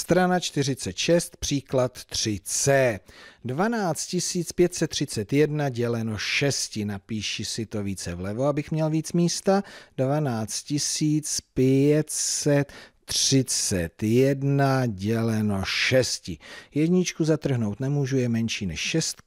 Strana 46, příklad 3c. 12 531 děleno 6. Napíši si to více vlevo, abych měl víc místa. 12 531 děleno 6. Jedničku zatrhnout nemůžu, je menší než 6,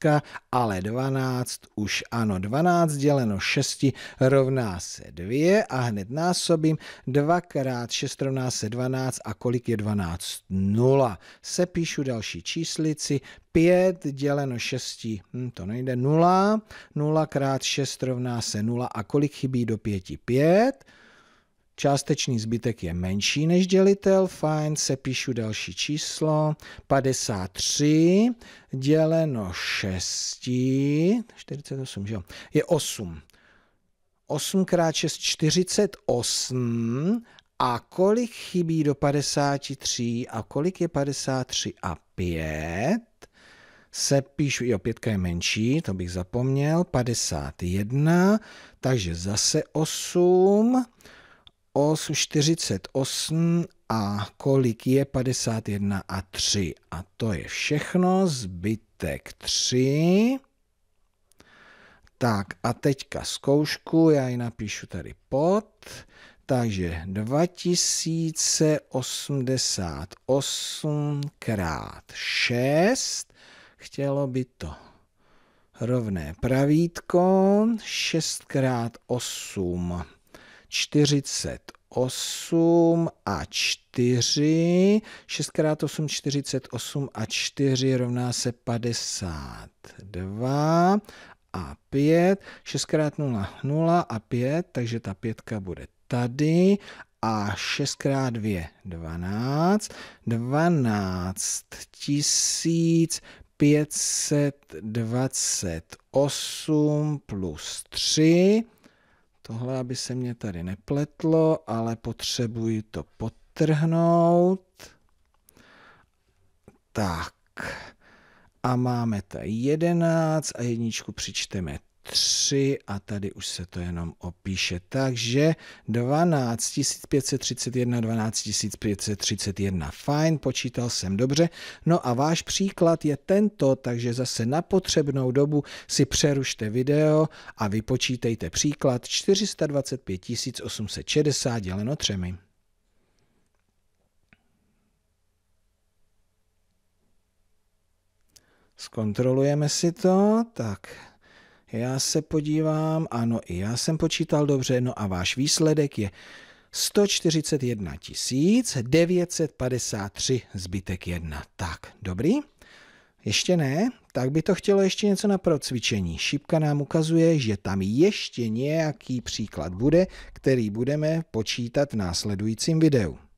ale 12 už ano. 12 děleno 6 rovná se 2 a hned násobím. 2 krát 6 rovná se 12 a kolik je 12? 0. Sepíšu další číslici. 5 děleno 6, to nejde, 0. 0 krát 6 rovná se 0 a kolik chybí do 5? 5. Částečný zbytek je menší než dělitel, fajn, sepíšu další číslo, 53 děleno 6, 48, že jo, je 8. 8 krát 6, 48 a kolik chybí do 53 a kolik je 53 a 5? Sepíšu, jo, 5 je menší, to bych zapomněl, 51, takže zase 8. 48 a kolik je 51 a 3. A to je všechno, zbytek 3. Tak a teďka zkoušku, já ji napíšu tady pod. Takže 2088 krát 6. Chtělo by to rovné pravítko. 6 krát 8. 48 a 4, 6 krát 8, 48 a 4 rovná se 52 a 5, 6 krát 0, 0 a 5, takže ta pětka bude tady a 6 krát 2, 12, 12 528 plus 3, tohle, aby se mě tady nepletlo, ale potřebuji to podtrhnout. Tak. A máme tady 11 a jedničku přičteme 3 a tady už se to jenom opíše. Takže 12 531, 12 531. Fajn, počítal jsem dobře. No a váš příklad je tento, takže zase na potřebnou dobu si přerušte video a vypočítejte příklad 425 860 děleno 3. Zkontrolujeme si to, tak... Já se podívám, ano, i já jsem počítal dobře, no a váš výsledek je 141 953, zbytek 1. Tak, dobrý? Ještě ne? Tak by to chtělo ještě něco na procvičení. Šipka nám ukazuje, že tam ještě nějaký příklad bude, který budeme počítat v následujícím videu.